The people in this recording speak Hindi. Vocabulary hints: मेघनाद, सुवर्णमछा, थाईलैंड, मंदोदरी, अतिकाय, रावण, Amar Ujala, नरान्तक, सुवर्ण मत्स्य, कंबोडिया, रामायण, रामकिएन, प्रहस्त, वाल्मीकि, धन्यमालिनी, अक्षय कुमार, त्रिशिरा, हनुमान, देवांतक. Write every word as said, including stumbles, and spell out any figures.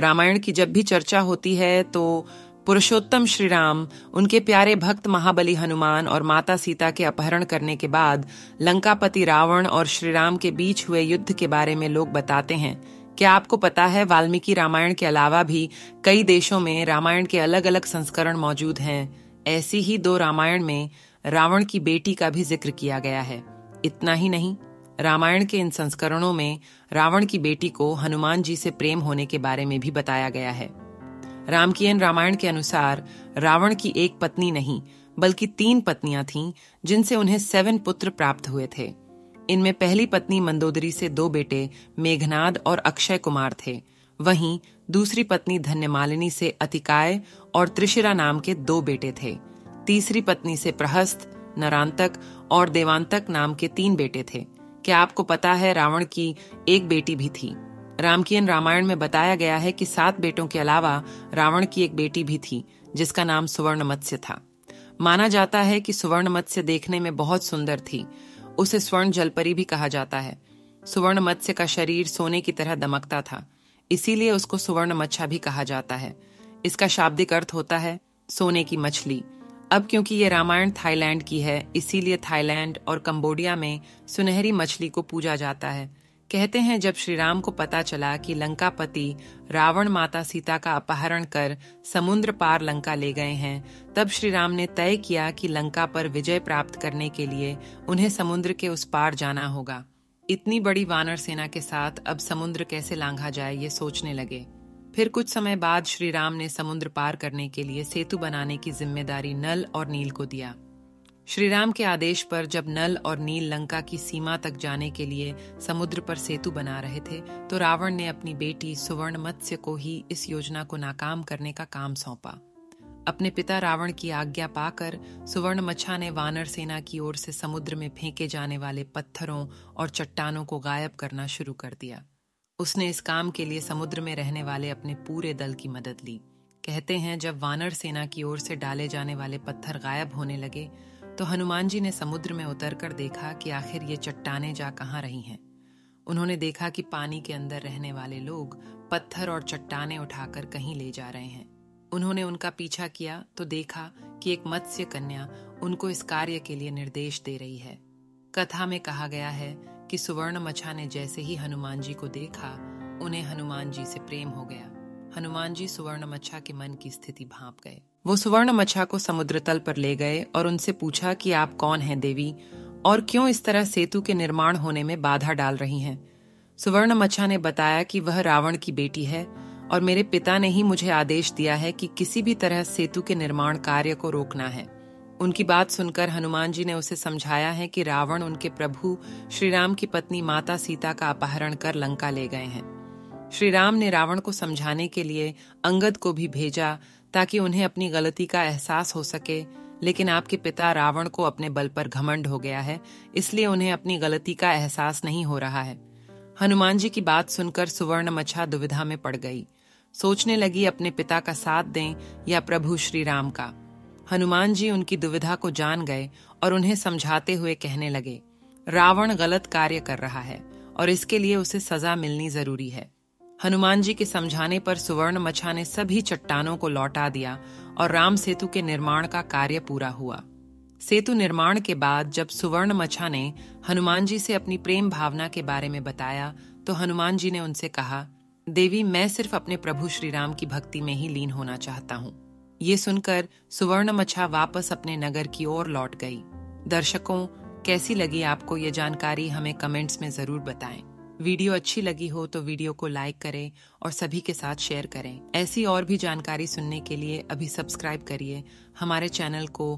रामायण की जब भी चर्चा होती है तो पुरुषोत्तम श्री राम, उनके प्यारे भक्त महाबली हनुमान और माता सीता के अपहरण करने के बाद लंकापति रावण और श्री राम के बीच हुए युद्ध के बारे में लोग बताते हैं। क्या आपको पता है वाल्मीकि रामायण के अलावा भी कई देशों में रामायण के अलग अलग संस्करण मौजूद हैं। ऐसी ही दो रामायण में रावण की बेटी का भी जिक्र किया गया है। इतना ही नहीं, रामायण के इन संस्करणों में रावण की बेटी को हनुमान जी से प्रेम होने के बारे में भी बताया गया है। रामकिएन रामायण के अनुसार रावण की एक पत्नी नहीं बल्कि तीन पत्नियां थीं, जिनसे उन्हें सेवन पुत्र प्राप्त हुए थे। इनमें पहली पत्नी मंदोदरी से दो बेटे मेघनाद और अक्षय कुमार थे। वहीं दूसरी पत्नी धन्यमालिनी से अतिकाय और त्रिशिरा नाम के दो बेटे थे। तीसरी पत्नी से प्रहस्त, नरान्तक और देवांतक नाम के तीन बेटे थे। क्या आपको पता है रावण की एक बेटी भी थी? रामकिएन रामायण में बताया गया है कि सात बेटों के अलावा रावण की एक बेटी भी थी, जिसका नाम सुवर्ण मत्स्य था। माना जाता है कि सुवर्ण मत्स्य देखने में बहुत सुंदर थी। उसे स्वर्ण जलपरी भी कहा जाता है। सुवर्ण मत्स्य का शरीर सोने की तरह दमकता था, इसीलिए उसको सुवर्णमछा भी कहा जाता है। इसका शाब्दिक अर्थ होता है सोने की मछली। अब क्योंकि ये रामायण थाईलैंड की है, इसीलिए थाईलैंड और कंबोडिया में सुनहरी मछली को पूजा जाता है। कहते हैं जब श्री राम को पता चला कि लंकापति रावण माता सीता का अपहरण कर समुद्र पार लंका ले गए हैं, तब श्री राम ने तय किया कि लंका पर विजय प्राप्त करने के लिए उन्हें समुद्र के उस पार जाना होगा। इतनी बड़ी वानर सेना के साथ अब समुद्र कैसे लांघा जाए, ये सोचने लगे। फिर कुछ समय बाद श्री राम ने समुद्र पार करने के लिए सेतु बनाने की जिम्मेदारी नल और नील को दिया। श्री राम के आदेश पर जब नल और नील लंका की सीमा तक जाने के लिए समुद्र पर सेतु बना रहे थे, तो रावण ने अपनी बेटी सुवर्णमत्स्य को ही इस योजना को नाकाम करने का काम सौंपा। अपने पिता रावण की आज्ञा पाकर सुवर्णमछा ने वानर सेना की ओर से समुद्र में फेंके जाने वाले पत्थरों और चट्टानों को गायब करना शुरू कर दिया। उसने इस काम के लिए समुद्र में रहने वाले अपने पूरे दल की मदद ली। कहते हैं जब वानर सेना की ओर से डाले जाने वाले पत्थर गायब होने लगे, तो हनुमान जी ने समुद्र में उतरकर देखा कि आखिर ये चट्टानें जा कहाँ रही हैं। उन्होंने देखा कि पानी के अंदर रहने वाले लोग पत्थर और चट्टानें उठाकर कहीं ले जा रहे हैं। उन्होंने उनका पीछा किया तो देखा कि एक मत्स्य कन्या उनको इस कार्य के लिए निर्देश दे रही है। कथा में कहा गया है कि सुवर्णमछा ने जैसे ही हनुमान जी को देखा, उन्हें हनुमान जी से प्रेम हो गया। हनुमान जी सुवर्णमछा के मन की स्थिति भांप गए। वो सुवर्णमछा को समुद्र तल पर ले गए और उनसे पूछा कि आप कौन हैं देवी, और क्यों इस तरह सेतु के निर्माण होने में बाधा डाल रही हैं? सुवर्णमछा ने बताया कि वह रावण की बेटी है और मेरे पिता ने ही मुझे आदेश दिया है कि किसी भी तरह सेतु के निर्माण कार्य को रोकना है। उनकी बात सुनकर हनुमान जी ने उसे समझाया है कि रावण उनके प्रभु श्री राम की पत्नी माता सीता का अपहरण कर लंका ले गए हैं। श्री राम ने रावण को समझाने के लिए अंगद को भी भेजा ताकि उन्हें अपनी गलती का एहसास हो सके, लेकिन आपके पिता रावण को अपने बल पर घमंड हो गया है, इसलिए उन्हें अपनी गलती का एहसास नहीं हो रहा है। हनुमान जी की बात सुनकर सुवर्णमछा दुविधा में पड़ गई। सोचने लगी अपने पिता का साथ दें या प्रभु श्री राम का। हनुमान जी उनकी दुविधा को जान गए और उन्हें समझाते हुए कहने लगे, रावण गलत कार्य कर रहा है और इसके लिए उसे सजा मिलनी जरूरी है। हनुमान जी के समझाने पर सुवर्णमछा ने सभी चट्टानों को लौटा दिया और राम सेतु के निर्माण का कार्य पूरा हुआ। सेतु निर्माण के बाद जब सुवर्णमछा ने हनुमान जी से अपनी प्रेम भावना के बारे में बताया, तो हनुमान जी ने उनसे कहा, देवी मैं सिर्फ अपने प्रभु श्री राम की भक्ति में ही लीन होना चाहता हूँ। ये सुनकर सुवर्णमछा वापस अपने नगर की ओर लौट गई। दर्शकों, कैसी लगी आपको ये जानकारी, हमें कमेंट्स में जरूर बताएं। वीडियो अच्छी लगी हो तो वीडियो को लाइक करें और सभी के साथ शेयर करें। ऐसी और भी जानकारी सुनने के लिए अभी सब्सक्राइब करिए हमारे चैनल को।